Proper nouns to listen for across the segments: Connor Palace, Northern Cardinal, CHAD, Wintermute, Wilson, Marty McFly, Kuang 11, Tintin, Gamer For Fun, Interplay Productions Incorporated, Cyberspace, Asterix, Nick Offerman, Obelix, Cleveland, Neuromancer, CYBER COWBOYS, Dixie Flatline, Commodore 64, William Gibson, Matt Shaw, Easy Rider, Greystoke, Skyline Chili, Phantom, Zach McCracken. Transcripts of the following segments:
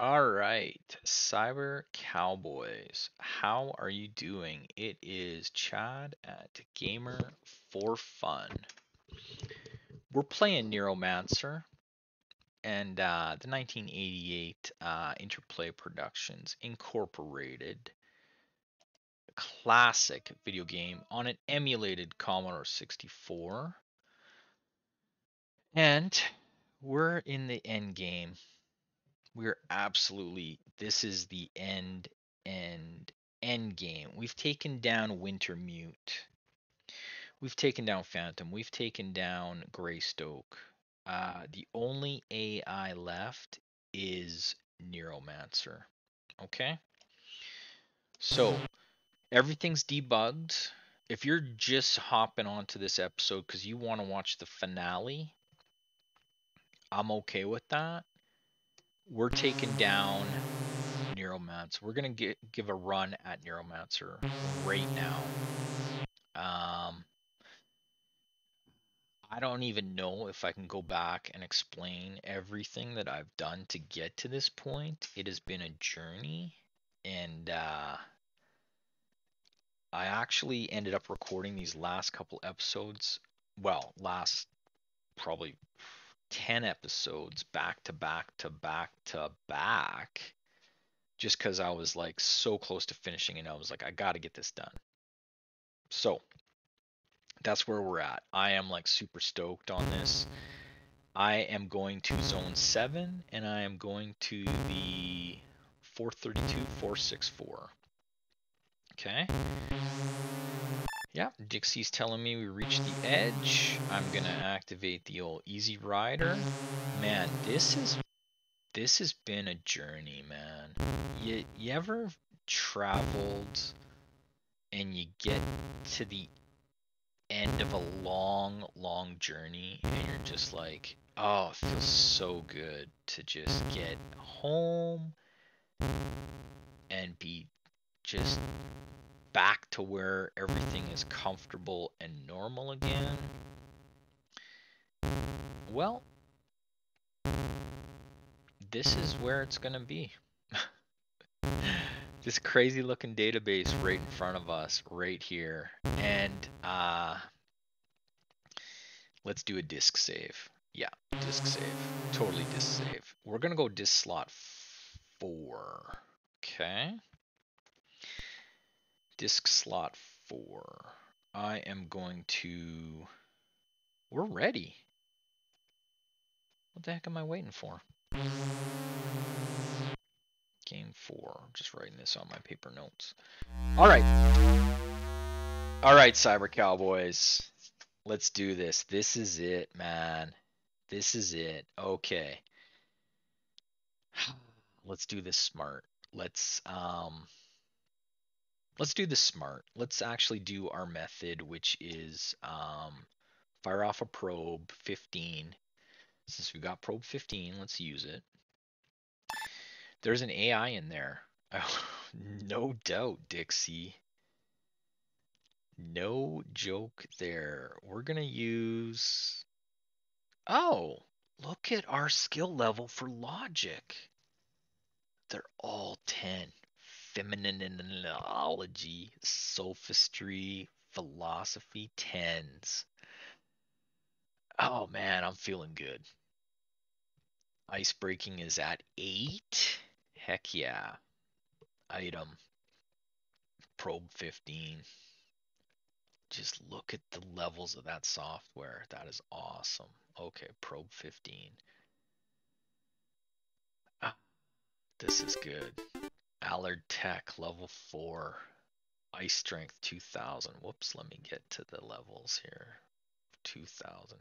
All right, Cyber Cowboys, how are you doing? It is CHAD at Gamer For Fun. We're playing Neuromancer and the 1988 Interplay Productions Incorporated classic video game on an emulated Commodore 64. And we're in the end game. We're absolutely, this is the end game. We've taken down Wintermute. We've taken down Phantom. We've taken down Greystoke. The only AI left is Neuromancer. Okay? So, everything's debugged. If you're just hopping onto this episode because you want to watch the finale, I'm okay with that. We're taking down Neuromancer. We're going to give a run at Neuromancer right now. I don't even know if I can go back and explain everything that I've done to get to this point. It has been a journey, and I actually ended up recording these last couple episodes, well, last probably 10 episodes back to back, just because I was like so close to finishing and I was like, I got to get this done. So that's where we're at. I am like super stoked on this. I am going to zone 7 and I am going to the 432-464. Okay. Yeah, Dixie's telling me we reached the edge. I'm going to activate the old Easy Rider. Man, this has been a journey, man. You ever traveled and you get to the end of a long journey and you're just like, oh, it feels so good to just get home and be just back to where everything is comfortable and normal again? Well, this is where it's going to be. This crazy looking database right in front of us right here. And let's do a disk save. Yeah, disk save. Totally disk save. We're going to go disk slot 4. Okay. Disk slot 4. I am going to... We're ready. What the heck am I waiting for? Game 4. I'm just writing this on my paper notes. Alright. Alright, Cyber Cowboys. Let's do this. This is it, man. This is it. Okay. Let's do this smart. Let's do this smart. Let's actually do our method, which is fire off a probe 15. Since we got probe 15, let's use it. There's an AI in there. Oh, no doubt, Dixie. No joke there. We're going to use... Oh, look at our skill level for logic. They're all 10. Feminology, sophistry, philosophy, 10s. Oh man, I'm feeling good. Icebreaking is at 8. Heck yeah. Item. Probe 15. Just look at the levels of that software. That is awesome. Okay, probe 15. Ah, this is good. Allard Tech, level 4. Ice Strength, 2000. Whoops, let me get to the levels here. 2000.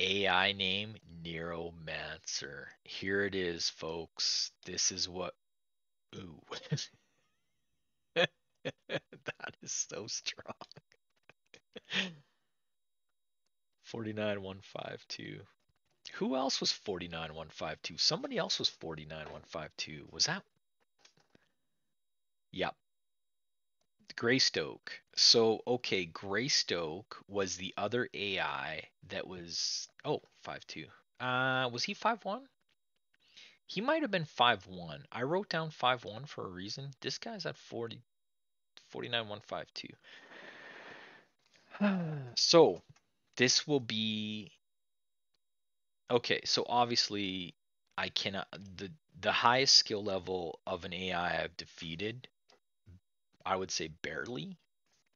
AI name, Neuromancer. Here it is, folks. This is what... Ooh. That is so strong. 49,152. Who else was 49,152? Somebody else was 49,152. Was that? Yep. Greystoke. So, okay, Greystoke was the other AI that was... Oh, 5.2. Was he 5.1? He might have been 5'1". I wrote down 5'1" for a reason. This guy's at 49,152. So this will be okay. So obviously, I cannot the highest skill level of an AI I've defeated, I would say barely,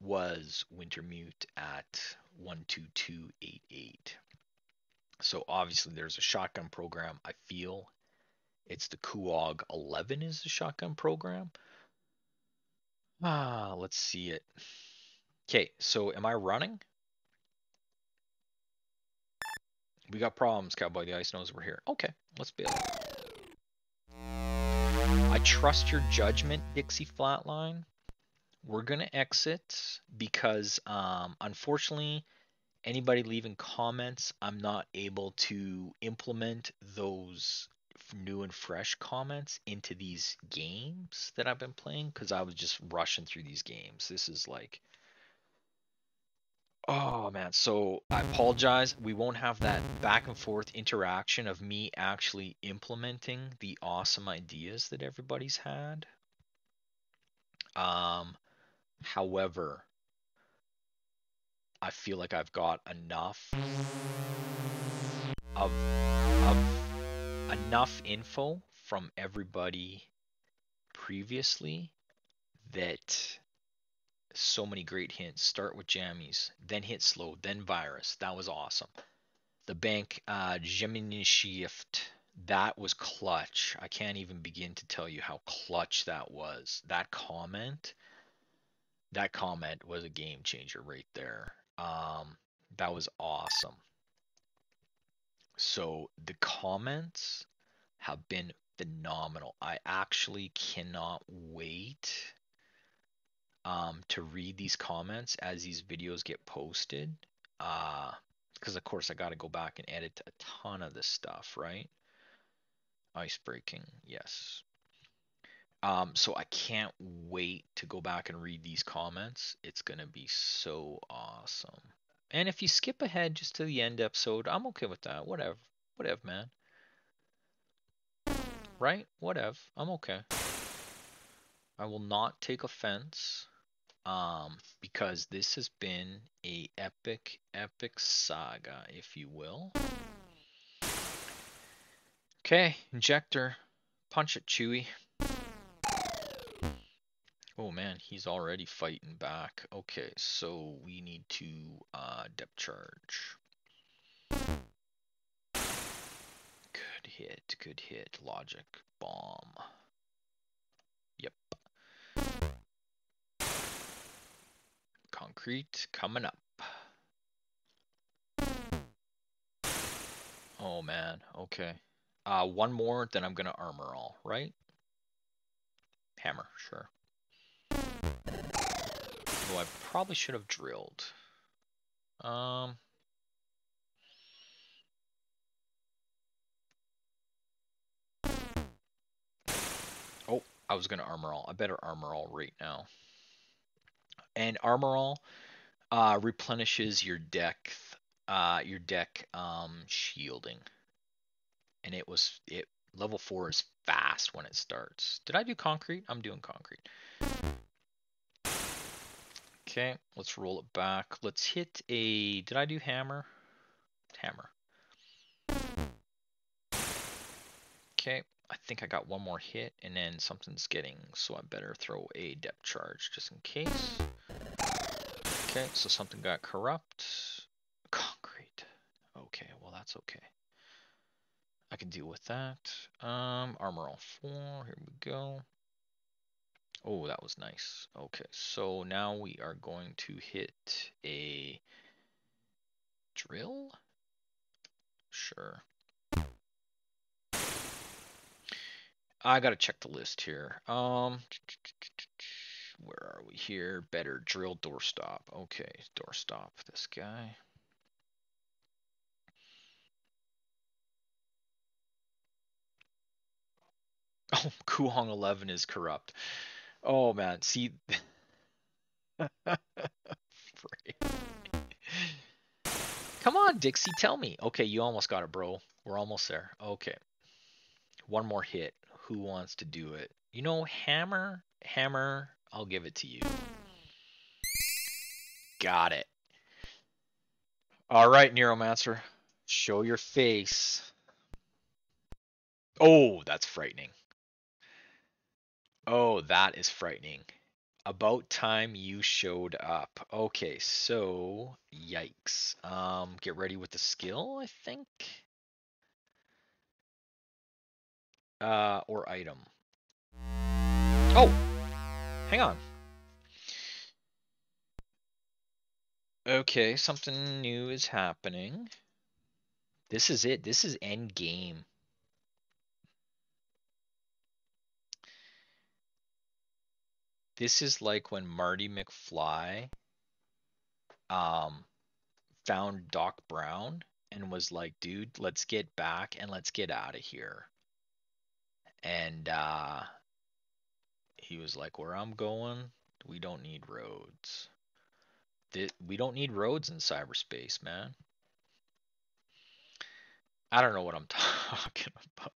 was Wintermute at 12288. So obviously, there's a shotgun program. I feel it's the Kuang 11 is the shotgun program. Let's see it. Okay, so am I running? We got problems, Cowboy. The Ice knows we're here. Okay, let's bail. I trust your judgment, Dixie Flatline. We're going to exit because, unfortunately, anybody leaving comments, I'm not able to implement those new and fresh comments into these games that I've been playing because I was just rushing through these games. This is like, oh man, so I apologize. We won't have that back and forth interaction of me actually implementing the awesome ideas that everybody's had. However, I feel like I've got enough info from everybody previously that so many great hints. Start with jammies, then hit slow, then virus. That was awesome. The bank Gemini shift, that was clutch. I can't even begin to tell you how clutch that was. That comment was a game changer right there. That was awesome. So the comments have been phenomenal. I actually cannot wait to read these comments as these videos get posted. Because, of course, I got to go back and edit a ton of this stuff, right? Ice breaking, yes. So I can't wait to go back and read these comments. It's going to be so awesome. And if you skip ahead just to the end episode, I'm okay with that. Whatever, man. Right? Whatever. I'm okay. I will not take offense because this has been a epic saga, if you will. Okay, injector. Punch it, Chewy. Oh man, he's already fighting back. Okay, so we need to depth charge. Good hit. Logic bomb. Yep. Concrete coming up. Oh man, okay. One more, then I'm gonna armor all, right? Hammer, sure. Though I probably should have drilled. Oh, I was gonna armor all. I better armor all right now. And armor all replenishes your deck shielding. And it level 4 is fast when it starts. Did I do concrete? I'm doing concrete. Okay, let's roll it back. Let's hit a... Did I do hammer? Hammer. Okay, I think I got one more hit, and then something's getting... So I better throw a depth charge just in case. Okay, so something got corrupt. Concrete. Okay, well that's okay. I can deal with that. Armor all 4, here we go. Oh, that was nice. Okay, so now we are going to hit a drill? Sure. I gotta check the list here. Where are we here? Better drill doorstop. Okay, doorstop this guy. Oh, Kuang 11 is corrupt. Oh man, see, come on, Dixie, tell me. Okay, you almost got it, bro. We're almost there. Okay, one more hit. Who wants to do it? You know, Hammer, I'll give it to you. Got it. All right, Neuromancer, show your face. Oh, that's frightening. Oh, that is frightening. About time you showed up. Okay, so yikes. Get ready with the skill, I think. Or item. Oh, hang on. Okay, something new is happening. This is it. This is end game. This is like when Marty McFly found Doc Brown and was like, dude, let's get back and let's get out of here. And he was like, where I'm going, we don't need roads. We don't need roads in cyberspace, man. I don't know what I'm talking about.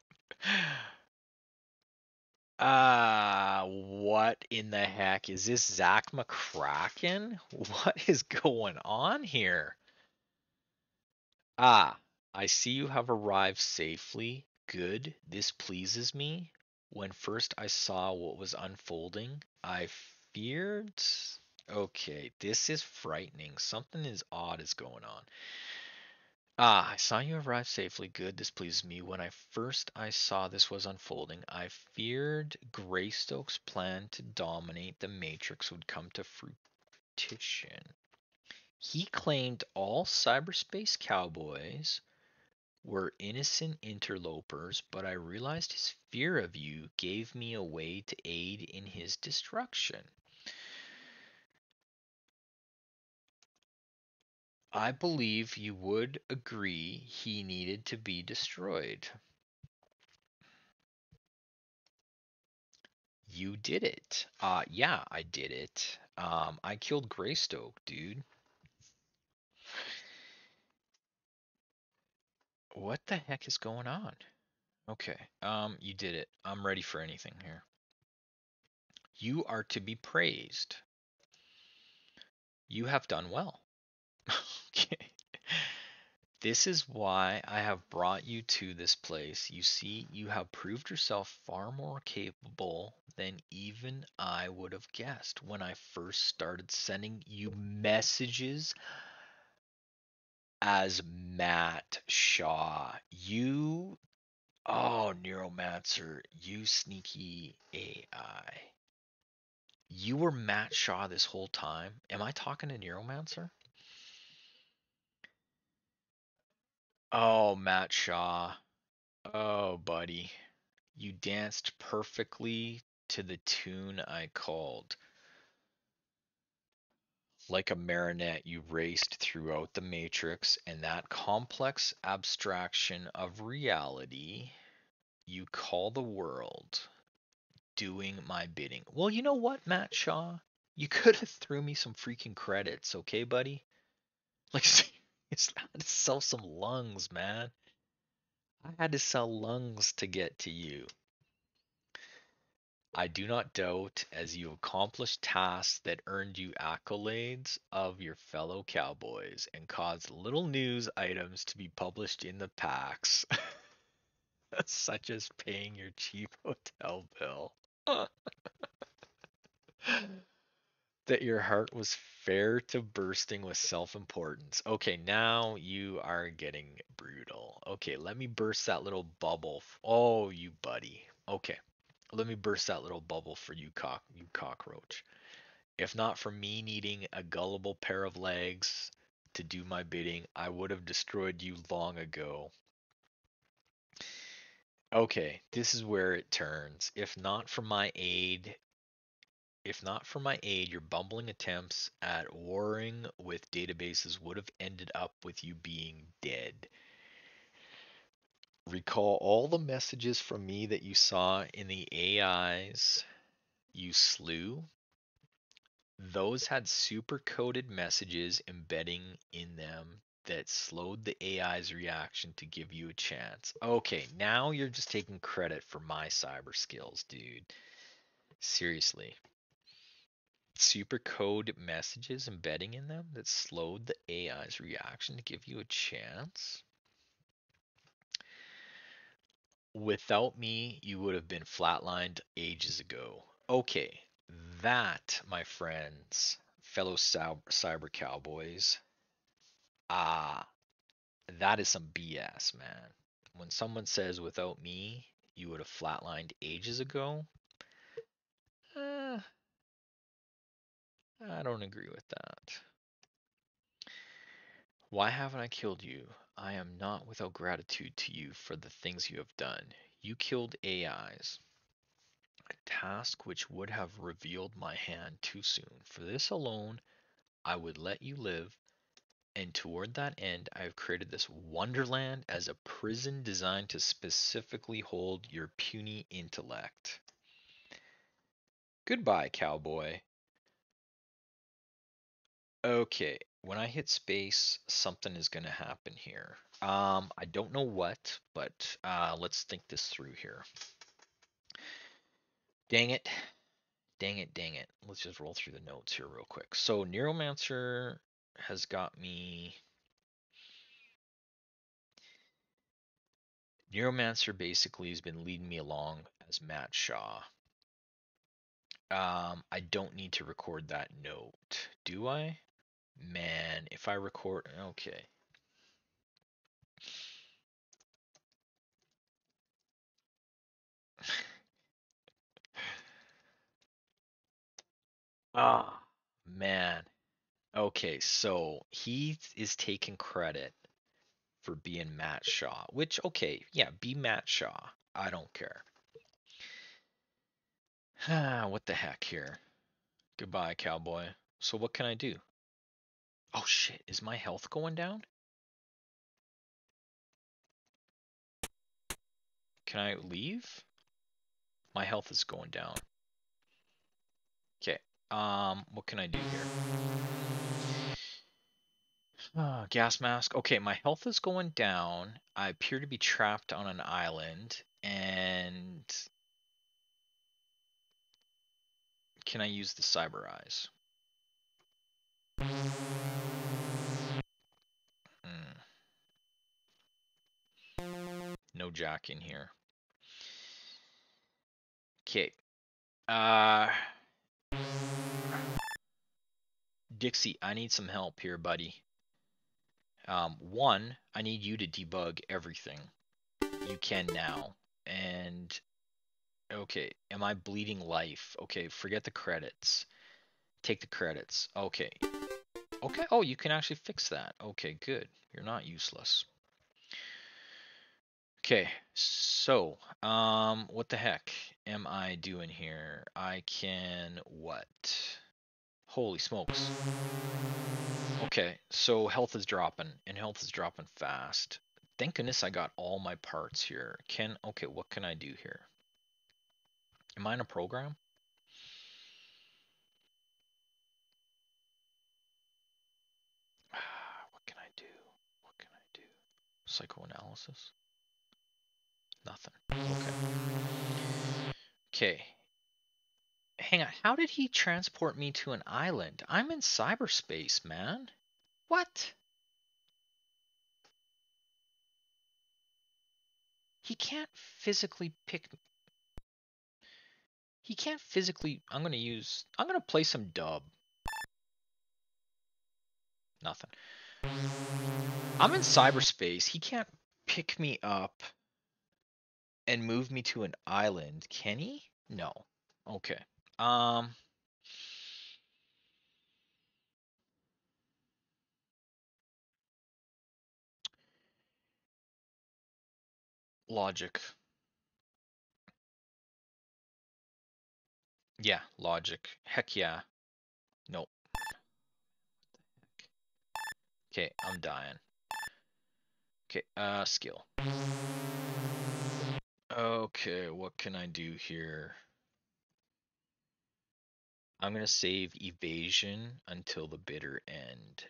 What in the heck? Is this Zach McCracken? What is going on here? Ah, I see you have arrived safely. Good, this pleases me. When first I saw what was unfolding, I feared... Okay, this is frightening. Something is odd is going on. Ah, I saw you arrive safely. Good, this pleases me. When I saw this was unfolding, I feared Greystoke's plan to dominate the Matrix would come to fruition. He claimed all cyberspace cowboys were innocent interlopers, but I realized his fear of you gave me a way to aid in his destruction. I believe you would agree he needed to be destroyed. You did it. Yeah, I did it. I killed Greystoke, dude. What the heck is going on? Okay, you did it. I'm ready for anything here. You are to be praised. You have done well. Okay. This is why I have brought you to this place. You see, you have proved yourself far more capable than even I would have guessed when I first started sending you messages. As Matt Shaw, you, oh, Neuromancer, you sneaky AI. You were Matt Shaw this whole time. Am I talking to Neuromancer? Oh, Matt Shaw. Oh, buddy. You danced perfectly to the tune I called. Like a marionette, you raced throughout the Matrix, and that complex abstraction of reality you call the world, doing my bidding. Well, you know what, Matt Shaw? You could have threw me some freaking credits, okay, buddy? Like, it's I had to sell some lungs, man. I had to sell lungs to get to you. I do not doubt as you accomplished tasks that earned you accolades of your fellow cowboys and caused little news items to be published in the packs, such as paying your cheap hotel bill, that your heart was fair to bursting with self-importance. Okay, now you are getting brutal. Okay, let me burst that little bubble. Oh, you buddy. Okay. Let me burst that little bubble for you, you cockroach. If not for me needing a gullible pair of legs to do my bidding, I would have destroyed you long ago. Okay, this is where it turns. If not for my aid, your bumbling attempts at warring with databases would have ended up with you being dead. Recall all the messages from me that you saw in the AIs you slew. Those had supercoded messages embedding in them that slowed the AI's reaction to give you a chance. Okay, now you're just taking credit for my cyber skills, dude. Seriously. Super code messages embedding in them that slowed the AI's reaction to give you a chance. Without me, you would have been flatlined ages ago. Okay, that, my friends, fellow cyber cowboys, that is some BS, man. When someone says, without me, you would have flatlined ages ago, I don't agree with that. Why haven't I killed you? I am not without gratitude to you for the things you have done. You killed AIs, a task which would have revealed my hand too soon. For this alone, I would let you live, and toward that end, I have created this wonderland as a prison designed to specifically hold your puny intellect. Goodbye, cowboy. Okay, when I hit space, something is going to happen here. I don't know what, but let's think this through here. Dang it. Dang it, dang it. Let's just roll through the notes here real quick. So Neuromancer has got me... Neuromancer basically has been leading me along as Matt Shaw. I don't need to record that note, do I? Man, if I record, okay. Ah, man. Okay, so he is taking credit for being Matt Shaw, which, okay, yeah, be Matt Shaw. I don't care. What the heck here? Goodbye, cowboy. So what can I do? Oh shit, is my health going down? Can I leave? My health is going down. Okay, what can I do here? Gas mask. Okay, my health is going down. I appear to be trapped on an island, and can I use the cyber eyes? No Jack in here. Okay. Dixie, I need some help here, buddy. One, I need you to debug everything. You can now. And, okay, am I bleeding life? Okay, forget the credits. Take the credits. Okay. Okay, oh, you can actually fix that. Okay, good. You're not useless. Okay, so, what the heck am I doing here? I can what? Holy smokes. Okay, so health is dropping, and health is dropping fast. Thank goodness I got all my parts here. Okay, what can I do here? Am I in a program? What can I do? What can I do? Psychoanalysis? Nothing. Okay. Okay. Hang on. How did he transport me to an island? I'm in cyberspace, man. What? He can't physically pick me. He can't physically... I'm going to play some dub. Nothing. I'm in cyberspace. He can't pick me up and move me to an island, can he? No. Okay. Logic. Yeah, logic. Heck yeah. Nope. Okay, I'm dying. Okay, skill. Okay, what can I do here? I'm going to save evasion until the bitter end.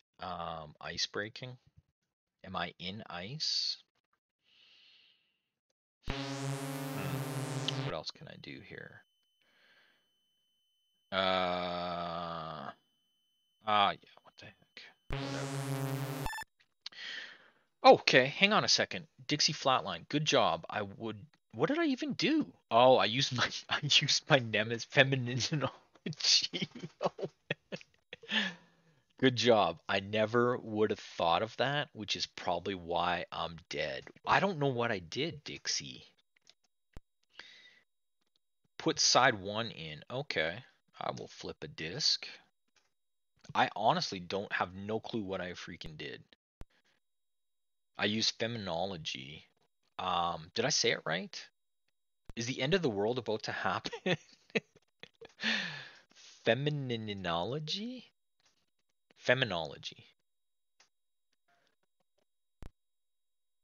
Ice breaking. Am I in ice? What else can I do here? Yeah, what the heck? Okay, hang on a second. Dixie Flatline, good job. I would... What did I even do? Oh, I used my Nemesis Femininity. Good job. I never would have thought of that, which is probably why I'm dead. I don't know what I did, Dixie. Put side one in. Okay. I will flip a disc. I honestly don't have no clue what I freaking did. I used Feminology. Did I say it right? Is the end of the world about to happen? Femininology? Feminology.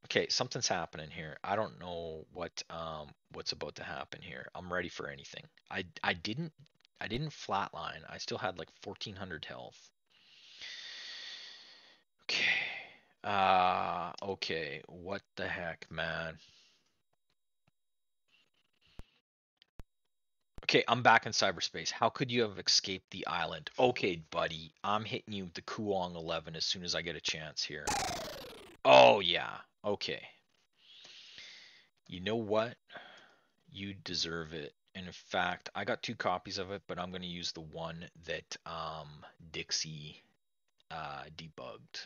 Okay, something's happening here. I don't know what what's about to happen here. I'm ready for anything. I didn't flatline. I still had like 1400 health. Okay. Okay, what the heck, man? Okay, I'm back in cyberspace. How could you have escaped the island? Okay, buddy, I'm hitting you with the Kuang 11 as soon as I get a chance here. Oh, yeah, okay. You know what? You deserve it. And in fact, I got 2 copies of it, but I'm going to use the one that Dixie debugged.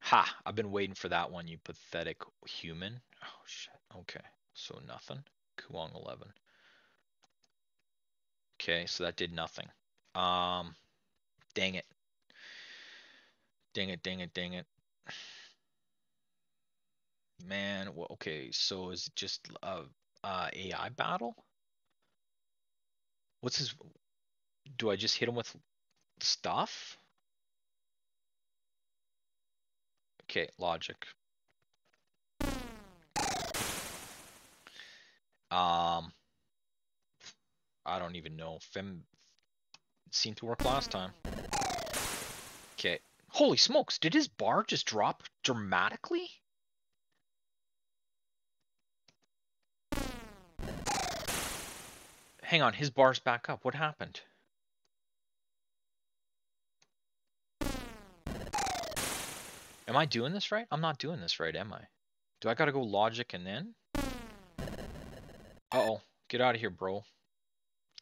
Ha! I've been waiting for that one, you pathetic human. Oh, shit. Okay, so nothing. Kuang 11. Okay, so that did nothing. Dang it. Dang it, dang it, dang it. Man, well, okay, so is it just AI battle? What's his... Do I just hit him with stuff? Okay, logic. I don't even know. Fem seemed to work last time. Okay. Holy smokes, did his bar just drop dramatically? Hang on, his bar's back up. What happened? Am I doing this right? I'm not doing this right, am I? Do I gotta go logic and then? Uh-oh. Get out of here, bro.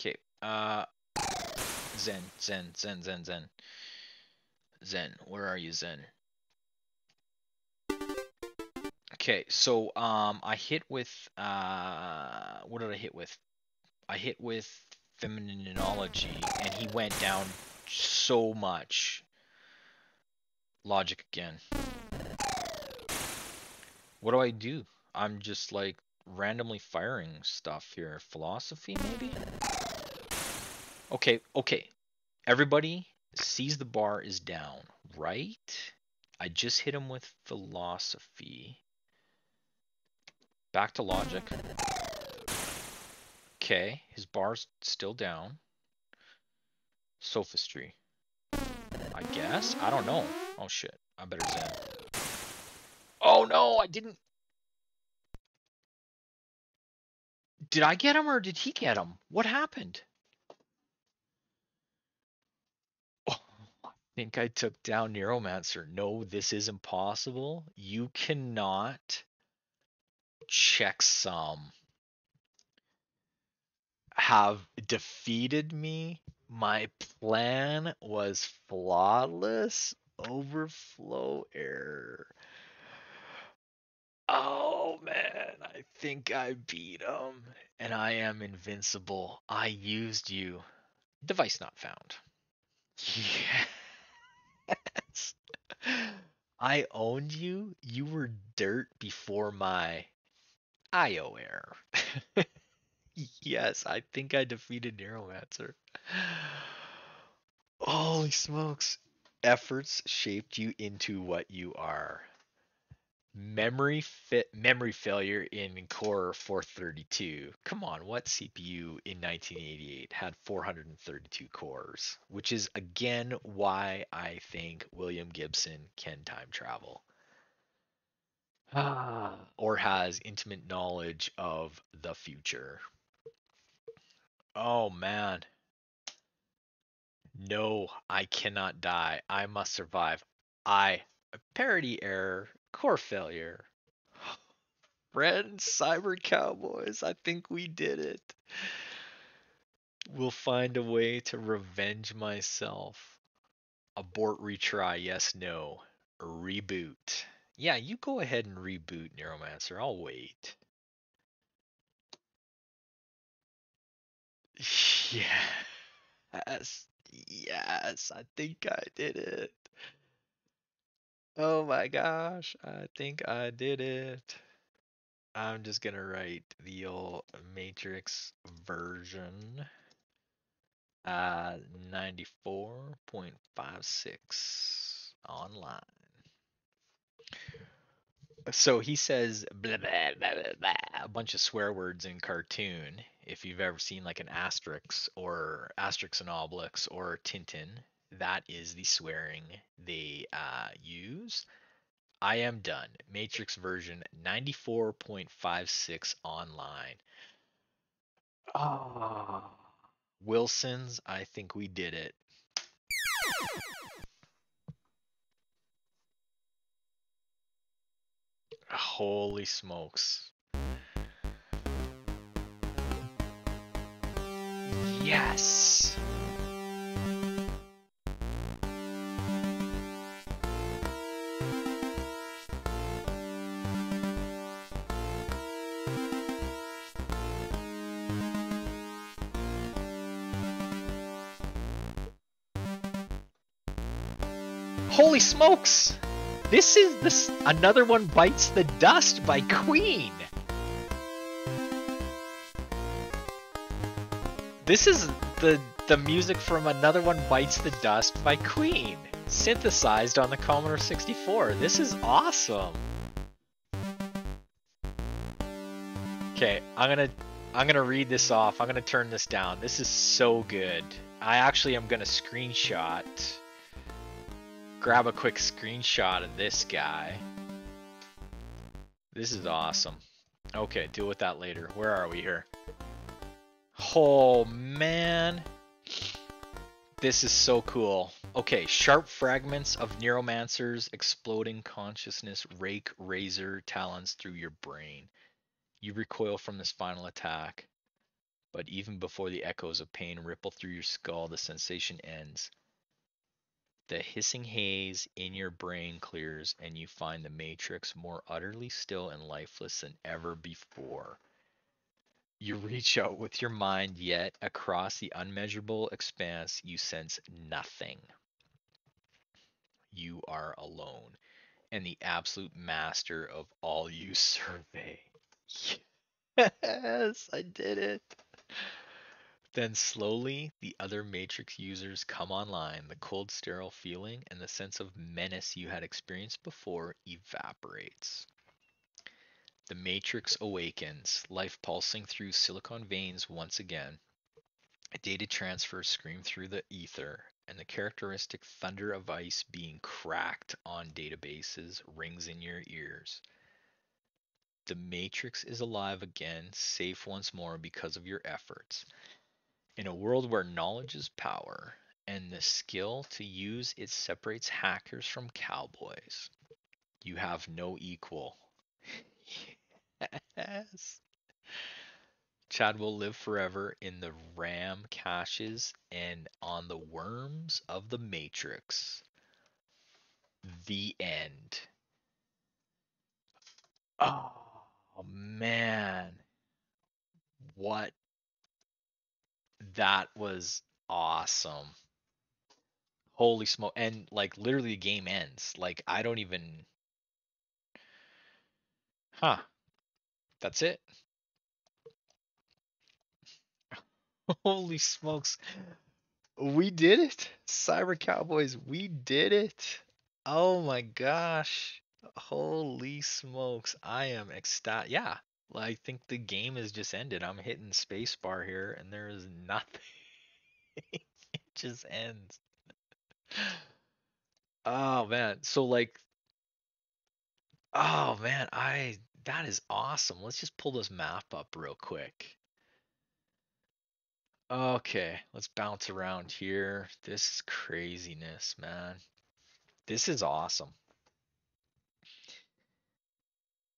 Okay. Zen. Zen. Zen. Zen. Zen. Zen. Where are you, Zen? Okay, so, I hit with, what did I hit with? I hit with Feminology, and he went down so much. Logic again. What do I do? I'm just like randomly firing stuff here. Philosophy maybe? Okay, okay. Everybody sees the bar is down, right? I just hit him with philosophy. Back to logic. Okay, his bar's still down. Sophistry. I guess? I don't know. Oh, shit. I better zen. Oh, no, I didn't. Did I get him or did he get him? What happened? Oh, I think I took down Neuromancer. No, this is impossible. You cannot checksum have defeated me. My plan was flawless. Overflow error. Oh man, I think I beat him and I am invincible. I used you. Device not found. Yes. I owned you. You were dirt before my IO error. Yes, I think I defeated Neuromancer. Holy smokes. Efforts shaped you into what you are. memory failure in Core 432. Come on, what CPU in 1988 had 432 cores? Which is again why I think William Gibson can time travel. Or has intimate knowledge of the future. Oh man. No, I cannot die. I must survive. Parody error, core failure. Friends, cyber cowboys, I think we did it. We'll find a way to revenge myself. Abort, retry, yes, no. Reboot. Yeah, you go ahead and reboot, Neuromancer. I'll wait. Yes, I think I did it. Oh my gosh, I think I did it. I'm just gonna write the old Matrix version 94.56 online. So he says blah, blah, blah, blah, blah, a bunch of swear words in cartoon. If you've ever seen like an Asterix or Asterix and Obelix or Tintin, that is the swearing they use. I am done. Matrix version 94.56 online. Oh. Wilson's, I think we did it. Holy smokes. Yes! Holy smokes! This Another One Bites the Dust by Queen. This is the music from Another One Bites the Dust by Queen, synthesized on the Commodore 64. This is awesome. Okay, I'm gonna read this off. I'm gonna turn this down. This is so good. I actually am gonna screenshot. Grab a quick screenshot of this guy. This is awesome. Okay, deal with that later. Where are we here? Oh man, this is so cool. Okay, sharp fragments of Neuromancer's exploding consciousness rake razor talons through your brain. You recoil from this final attack, but even before the echoes of pain ripple through your skull, the sensation ends. The hissing haze in your brain clears, and you find the Matrix more utterly still and lifeless than ever before. You reach out with your mind, yet across the unmeasurable expanse, you sense nothing. You are alone, and the absolute master of all you survey. Yes, I did it. Then slowly, the other Matrix users come online. The cold, sterile feeling and the sense of menace you had experienced before evaporates. The Matrix awakens, life pulsing through silicon veins once again. Data transfers scream through the ether, and the characteristic thunder of ice being cracked on databases rings in your ears. The Matrix is alive again, safe once more because of your efforts. In a world where knowledge is power, and the skill to use it separates hackers from cowboys, you have no equal. Yes. CHAD will live forever in the RAM caches and on the worms of the Matrix. The end. Oh, man. What? That was awesome. Holy smoke. And like literally the game ends. Like I don't even. Huh. That's it. Holy smokes. We did it. Cyber Cowboys. We did it. Oh my gosh. Holy smokes, I am ecstatic. Yeah, I think the game has just ended. I'm hitting spacebar here, and there is nothing. It just ends. Oh, man. So, like, oh, man, that is awesome. Let's just pull this map up real quick. Okay, let's bounce around here. This is craziness, man. This is awesome.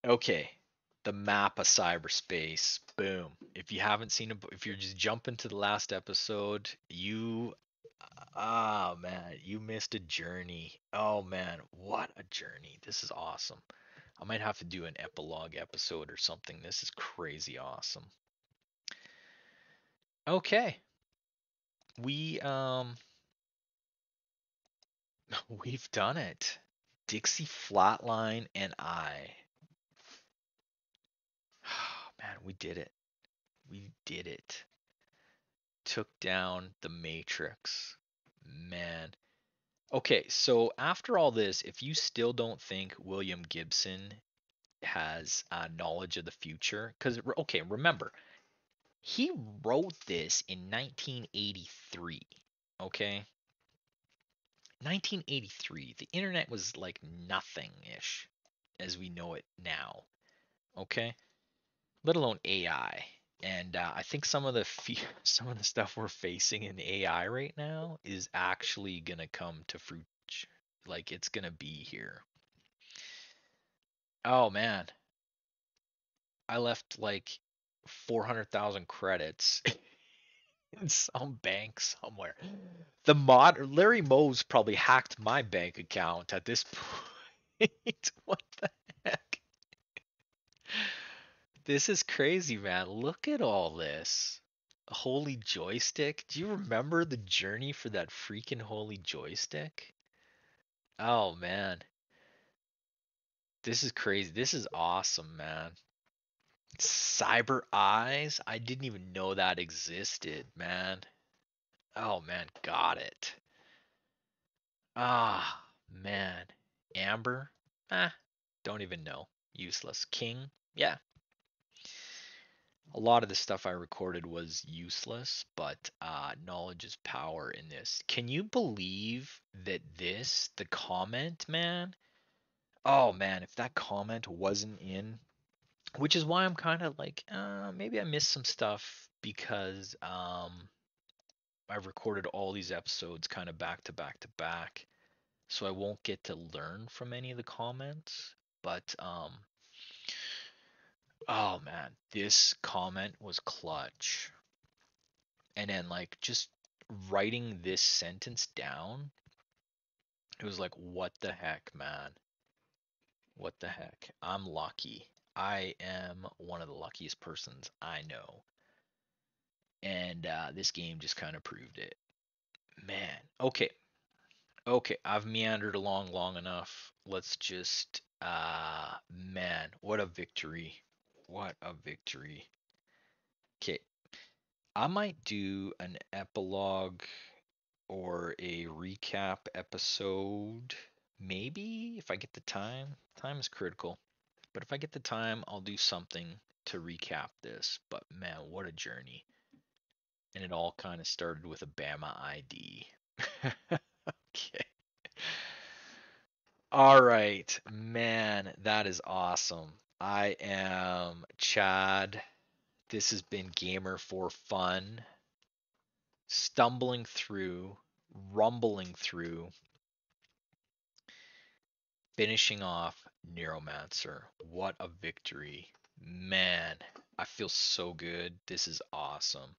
Okay, the map of cyberspace. Boom. If you haven't seen it, if you're just jumping to the last episode, you, ah, oh man, you missed a journey. Oh man, what a journey. This is awesome. I might have to do an epilogue episode or something. This is crazy awesome. Okay. We've done it. Dixie Flatline and I. Man, we did it. We did it. Took down the Matrix. Man. Okay, so after all this, if you still don't think William Gibson has knowledge of the future, because, okay, remember, he wrote this in 1983, okay? 1983, the internet was like nothing-ish as we know it now, okay? Let alone AI. And I think some of the stuff we're facing in AI right now is actually going to come to fruit. Like, it's going to be here. Oh, man. I left, like, 400,000 credits in some bank somewhere. The Larry Moe's probably hacked my bank account at this point. What the heck? This is crazy, man. Look at all this. Holy joystick. Do you remember the journey for that freaking holy joystick? Oh, man. This is crazy. This is awesome, man. Cyber Eyes. I didn't even know that existed, man. Oh, man. Got it. Ah, man. Amber. Don't even know. Useless. King. Yeah. A lot of the stuff I recorded was useless, but knowledge is power in this. Can you believe that this, the comment, man? Oh, man, if that comment wasn't in, which is why I'm kind of like, maybe I missed some stuff because I recorded all these episodes kind of back to back to back, so I won't get to learn from any of the comments, but... oh, man, this comment was clutch. And then, like, just writing this sentence down, it was like, what the heck, man? What the heck? I'm lucky. I am one of the luckiest persons I know. And this game just kind of proved it. Man, okay. Okay, I've meandered along long enough. Let's just, man, what a victory. What a victory. Okay. I might do an epilogue or a recap episode. Maybe if I get the time. Time is critical. But if I get the time, I'll do something to recap this. But man, what a journey. And it all kind of started with a Bama ID. Okay. All right. Man, that is awesome. I am CHAD. This has been Gamer for Fun. Stumbling through, rumbling through, finishing off Neuromancer. What a victory. Man, I feel so good. This is awesome.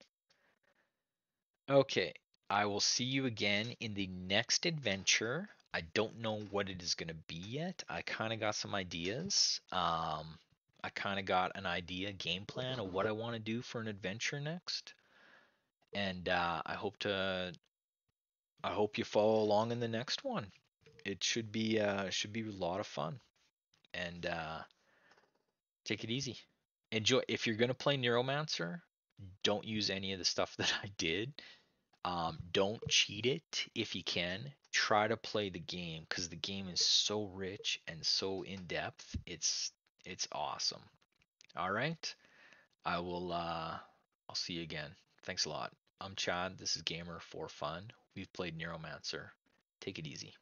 Okay, I will see you again in the next adventure. I don't know what it is going to be yet. I kind of got some ideas. I kind of got an idea, game plan of what I want to do for an adventure next. And I hope you follow along in the next one. It should be a lot of fun. And take it easy. Enjoy. If you're going to play Neuromancer, don't use any of the stuff that I did. Don't cheat it if you can. try to play the game, because the game is so rich and so in-depth. It's awesome. All right, I will I'll see you again. Thanks a lot. I'm Chad. This is Gamer for Fun. We've played Neuromancer. Take it easy.